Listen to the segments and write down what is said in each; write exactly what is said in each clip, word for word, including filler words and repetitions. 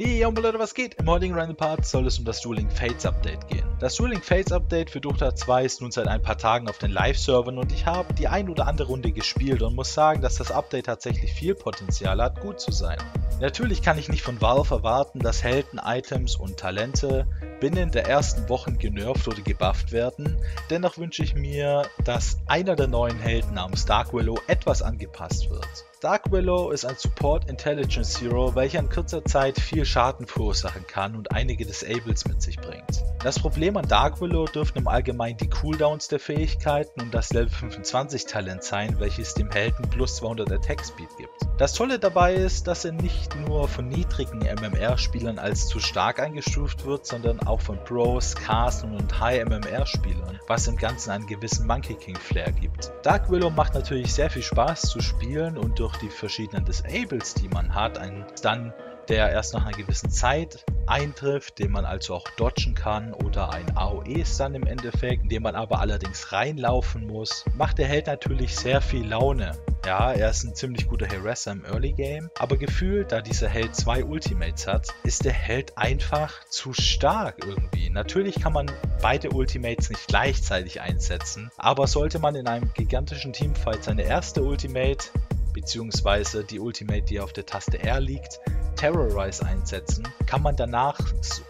Hey, yo, Leute, was geht? Im heutigen Random Part soll es um das Dueling Fates Update gehen. Das Dueling Fates Update für Dota zwei ist nun seit ein paar Tagen auf den Live-Servern und ich habe die ein oder andere Runde gespielt und muss sagen, dass das Update tatsächlich viel Potenzial hat, gut zu sein. Natürlich kann ich nicht von Valve erwarten, dass Helden, Items und Talente binnen der ersten Wochen genervt oder gebufft werden, dennoch wünsche ich mir, dass einer der neuen Helden namens Dark Willow etwas angepasst wird. Dark Willow ist ein Support Intelligence Hero, welcher in kurzer Zeit viel Schaden verursachen kann und einige Disables mit sich bringt. Das Problem an Dark Willow dürften im Allgemeinen die Cooldowns der Fähigkeiten und das Level fünfundzwanzig Talent sein, welches dem Helden plus zweihundert Attack Speed gibt. Das Tolle dabei ist, dass er nicht nur von niedrigen M M R-Spielern als zu stark eingestuft wird, sondern auch von Pros, Castern und High-M M R-Spielern, was im Ganzen einen gewissen Monkey King-Flair gibt. Dark Willow macht natürlich sehr viel Spaß zu spielen und durch die verschiedenen Disables, die man hat, einen Stun, der erst nach einer gewissen Zeit eintrifft, den man also auch dodgen kann, oder ein A O E-Stun im Endeffekt, in den man aber allerdings reinlaufen muss, macht der Held natürlich sehr viel Laune. Ja, er ist ein ziemlich guter Harasser im Early Game, aber gefühlt, da dieser Held zwei Ultimates hat, ist der Held einfach zu stark irgendwie. Natürlich kann man beide Ultimates nicht gleichzeitig einsetzen, aber sollte man in einem gigantischen Teamfight seine erste Ultimate, beziehungsweise die Ultimate, die auf der Taste R liegt, Terrorize einsetzen, kann man danach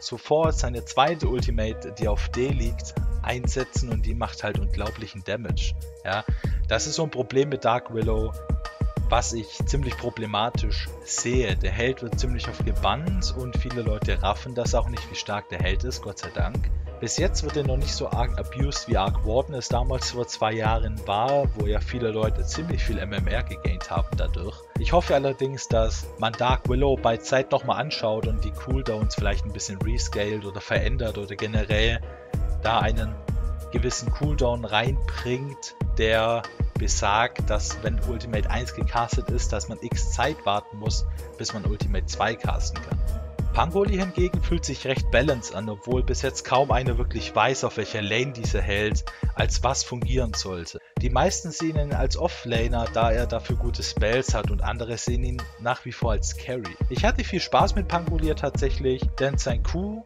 sofort seine zweite Ultimate, die auf D liegt, einsetzen und die macht halt unglaublichen Damage. Ja, das ist so ein Problem mit Dark Willow, was ich ziemlich problematisch sehe. Der Held wird ziemlich oft gebannt und viele Leute raffen das auch nicht, wie stark der Held ist, Gott sei Dank. Bis jetzt wird er noch nicht so arg abused, wie Arc Warden es damals vor zwei Jahren war, wo ja viele Leute ziemlich viel M M R gegaint haben dadurch. Ich hoffe allerdings, dass man Dark Willow bei Zeit nochmal anschaut und die Cooldowns vielleicht ein bisschen rescaled oder verändert oder generell da einen gewissen Cooldown reinbringt, der besagt, dass wenn Ultimate eins gecastet ist, dass man x Zeit warten muss, bis man Ultimate zwei casten kann. Pangolier hingegen fühlt sich recht balanced an, obwohl bis jetzt kaum einer wirklich weiß, auf welcher Lane dieser Held als was fungieren sollte. Die meisten sehen ihn als Offlaner, da er dafür gute Spells hat, und andere sehen ihn nach wie vor als Carry. Ich hatte viel Spaß mit Pangolier tatsächlich, denn sein Q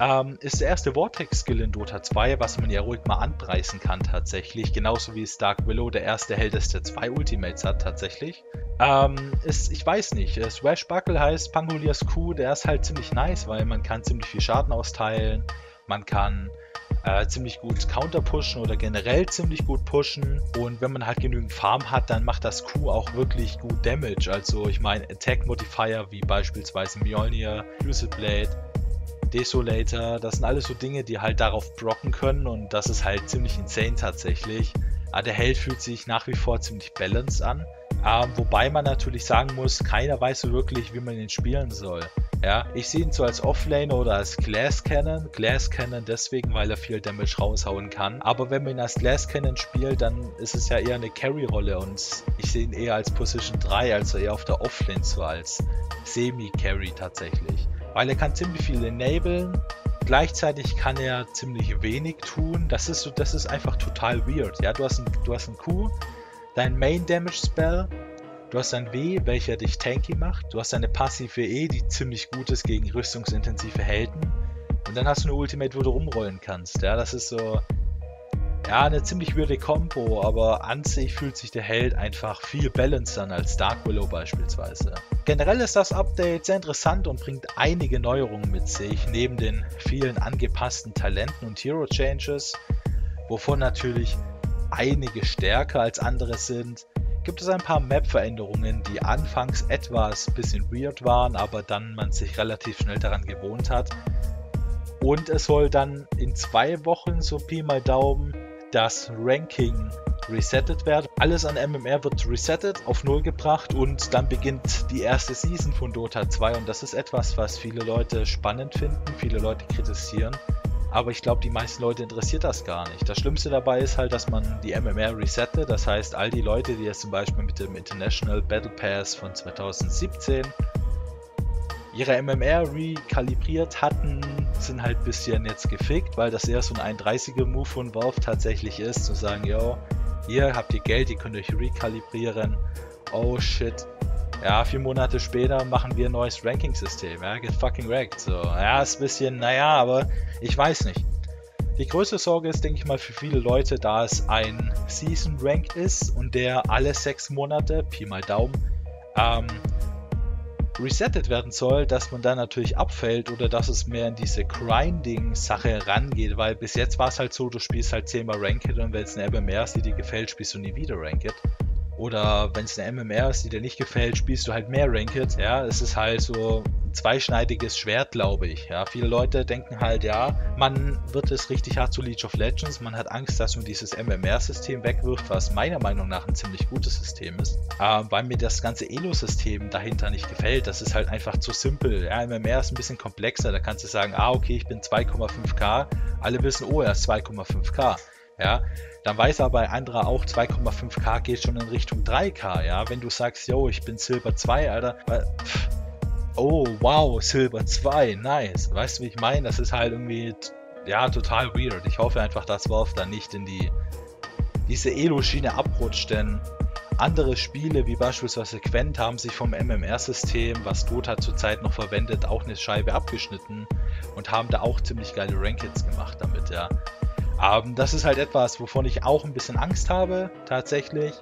Ähm, ist der erste Vortex-Skill in Dota zwei, was man ja ruhig mal anpreisen kann tatsächlich, genauso wie es Dark Willow der erste Held ist, der zwei Ultimates hat tatsächlich. Ähm, ist, ich weiß nicht, Swashbuckle heißt Pangoliers Q, der ist halt ziemlich nice, weil man kann ziemlich viel Schaden austeilen, man kann äh, ziemlich gut counter pushen oder generell ziemlich gut pushen, und wenn man halt genügend Farm hat, dann macht das Q auch wirklich gut Damage. Also ich meine, Attack Modifier wie beispielsweise Mjolnir, Lucid Blade, Desolator, das sind alles so Dinge, die halt darauf blocken können, und das ist halt ziemlich insane tatsächlich. Aber der Held fühlt sich nach wie vor ziemlich balanced an, ähm, wobei man natürlich sagen muss, keiner weiß so wirklich, wie man ihn spielen soll. Ja, ich sehe ihn so als Offlane oder als Glass Cannon. Glass Cannon deswegen, weil er viel Damage raushauen kann. Aber wenn man ihn als Glass Cannon spielt, dann ist es ja eher eine Carry-Rolle, und ich sehe ihn eher als Position drei, also eher auf der Offlane, so als Semi-Carry tatsächlich. Weil er kann ziemlich viel enablen, gleichzeitig kann er ziemlich wenig tun. Das ist so, das ist einfach total weird. Ja, du hast einen, du hast einen Q, dein Main Damage Spell, du hast dein W, welcher dich tanky macht, du hast deine passive E, die ziemlich gut ist gegen rüstungsintensive Helden, und dann hast du eine Ultimate, wo du rumrollen kannst. Ja, das ist so, ja, eine ziemlich weirde Combo, aber an sich fühlt sich der Held einfach viel balanced an als Dark Willow beispielsweise. Generell ist das Update sehr interessant und bringt einige Neuerungen mit sich, neben den vielen angepassten Talenten und Hero Changes, wovon natürlich einige stärker als andere sind, gibt es ein paar Map-Veränderungen, die anfangs etwas bisschen weird waren, aber dann man sich relativ schnell daran gewohnt hat. Und es soll dann in zwei Wochen, so Pi mal Daumen, das Ranking resettet werden. Alles an M M R wird resettet, auf null gebracht, und dann beginnt die erste Season von Dota zwei, und das ist etwas, was viele Leute spannend finden, viele Leute kritisieren, aber ich glaube, die meisten Leute interessiert das gar nicht. Das Schlimmste dabei ist halt, dass man die M M R resettet, das heißt, all die Leute, die jetzt zum Beispiel mit dem International Battle Pass von zweitausendsiebzehn ihre M M R rekalibriert hatten, sind halt ein bisschen jetzt gefickt, weil das eher so ein einunddreißiger-Move von Valve tatsächlich ist, zu sagen, yo, ihr habt ihr Geld, ihr könnt euch rekalibrieren. Oh shit, Ja, vier Monate später machen wir ein neues Ranking-System. Ja, get fucking wrecked. So, ja, ist ein bisschen, naja, aber ich weiß nicht. Die größte Sorge ist, denke ich mal, für viele Leute, da es ein Season-Rank ist und der alle sechs Monate, Pi mal Daumen, ähm, resettet werden soll, dass man dann natürlich abfällt oder dass es mehr in diese Grinding-Sache rangeht, weil bis jetzt war es halt so, du spielst halt zehnmal Ranked und wenn es eine M M R ist, die dir gefällt, spielst du nie wieder Ranked. Oder wenn es eine M M R ist, die dir nicht gefällt, spielst du halt mehr Ranked. Ja, es ist halt so ein zweischneidiges Schwert, glaube ich. Ja, viele Leute denken halt, ja, man wird es richtig hart zu League of Legends. Man hat Angst, dass man dieses M M R-System wegwirft, was meiner Meinung nach ein ziemlich gutes System ist. Äh, weil mir das ganze Elo-System dahinter nicht gefällt. Das ist halt einfach zu simpel. Ja, M M R ist ein bisschen komplexer. Da kannst du sagen, ah, okay, ich bin zwei Komma fünf K. Alle wissen, oh, er ist zwei Komma fünf K. Ja, dann weiß aber ein anderer auch, zwei Komma fünf K geht schon in Richtung drei K, ja, wenn du sagst, yo, ich bin Silber zwei, Alter, pff, oh, wow, Silber zwei, nice, weißt du, wie ich meine, das ist halt irgendwie, ja, total weird, ich hoffe einfach, dass Valve dann nicht in die, diese Elo-Schiene abrutscht, denn andere Spiele, wie beispielsweise Quent, haben sich vom M M R-System, was Dota zurzeit noch verwendet, auch eine Scheibe abgeschnitten und haben da auch ziemlich geile Rankings gemacht damit, ja. Um, das ist halt etwas, wovon ich auch ein bisschen Angst habe, tatsächlich.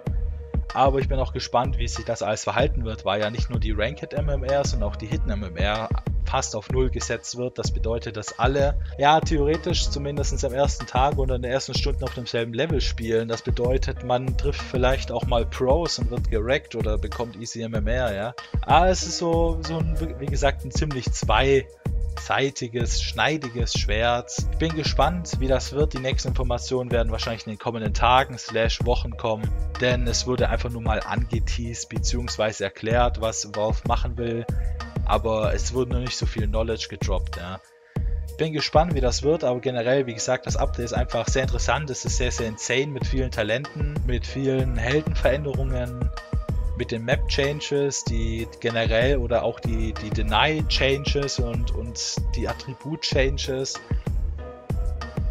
Aber ich bin auch gespannt, wie sich das alles verhalten wird, weil ja nicht nur die Ranked M M R, sondern auch die Hidden M M R fast auf Null gesetzt wird. Das bedeutet, dass alle, ja, theoretisch zumindest am ersten Tag oder in den ersten Stunden auf demselben Level spielen. Das bedeutet, man trifft vielleicht auch mal Pros und wird gerackt oder bekommt easy M M R, ja. Aber es ist so, so ein, wie gesagt, ein ziemlich zwei... seitiges, schneidiges Schwert. Ich bin gespannt, wie das wird. Die nächsten Informationen werden wahrscheinlich in den kommenden Tagen slash Wochen kommen, denn es wurde einfach nur mal angeteased bzw. erklärt, was Valve machen will, aber es wurde noch nicht so viel Knowledge gedroppt. Ja. Ich bin gespannt, wie das wird, aber generell, wie gesagt, das Update ist einfach sehr interessant. Es ist sehr, sehr insane mit vielen Talenten, mit vielen Heldenveränderungen, mit den Map-Changes, die generell oder auch die, die Deny-Changes und, und die Attribut-Changes.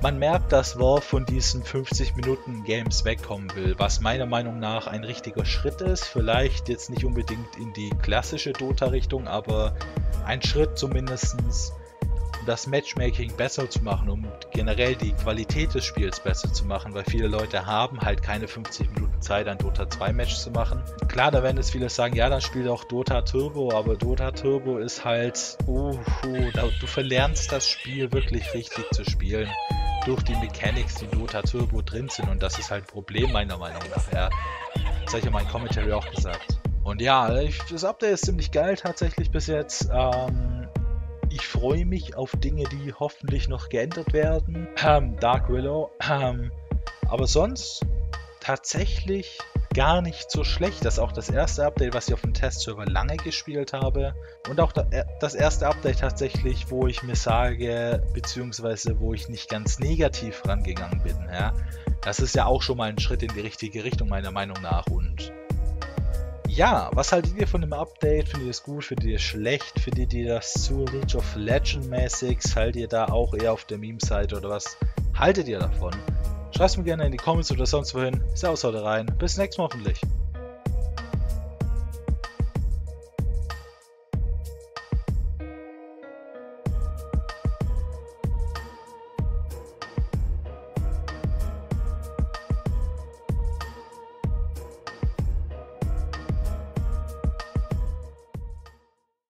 Man merkt, dass Valve von diesen fünfzig Minuten Games wegkommen will, was meiner Meinung nach ein richtiger Schritt ist. Vielleicht jetzt nicht unbedingt in die klassische Dota-Richtung, aber ein Schritt zumindest, um das Matchmaking besser zu machen, um generell die Qualität des Spiels besser zu machen, weil viele Leute haben halt keine fünfzig Minuten Zeit, ein Dota zwei Match zu machen. Klar, da werden jetzt viele sagen, ja, dann spiel doch Dota Turbo, aber Dota Turbo ist halt, uh, uh, du verlernst das Spiel wirklich richtig zu spielen durch die Mechanics, die in Dota Turbo drin sind, und das ist halt ein Problem meiner Meinung nach, ja. Das habe ich in meinem Commentary auch gesagt. Und ja, das Update ist ziemlich geil tatsächlich bis jetzt. ähm... Ich freue mich auf Dinge, die hoffentlich noch geändert werden. Ähm, Dark Willow. Ähm, aber sonst tatsächlich gar nicht so schlecht. Das ist auch das erste Update, was ich auf dem Testserver lange gespielt habe. Und auch das erste Update tatsächlich, wo ich mir sage, beziehungsweise wo ich nicht ganz negativ rangegangen bin. Ja? Das ist ja auch schon mal ein Schritt in die richtige Richtung, meiner Meinung nach. Und ja, was haltet ihr von dem Update? Findet ihr es gut? Findet ihr es schlecht? Findet ihr das zu League of Legends mäßig? Haltet ihr da auch eher auf der Meme-Seite oder was? Haltet ihr davon? Schreibt es mir gerne in die Comments oder sonst wohin. Servus, haut rein. Bis nächstes Mal hoffentlich.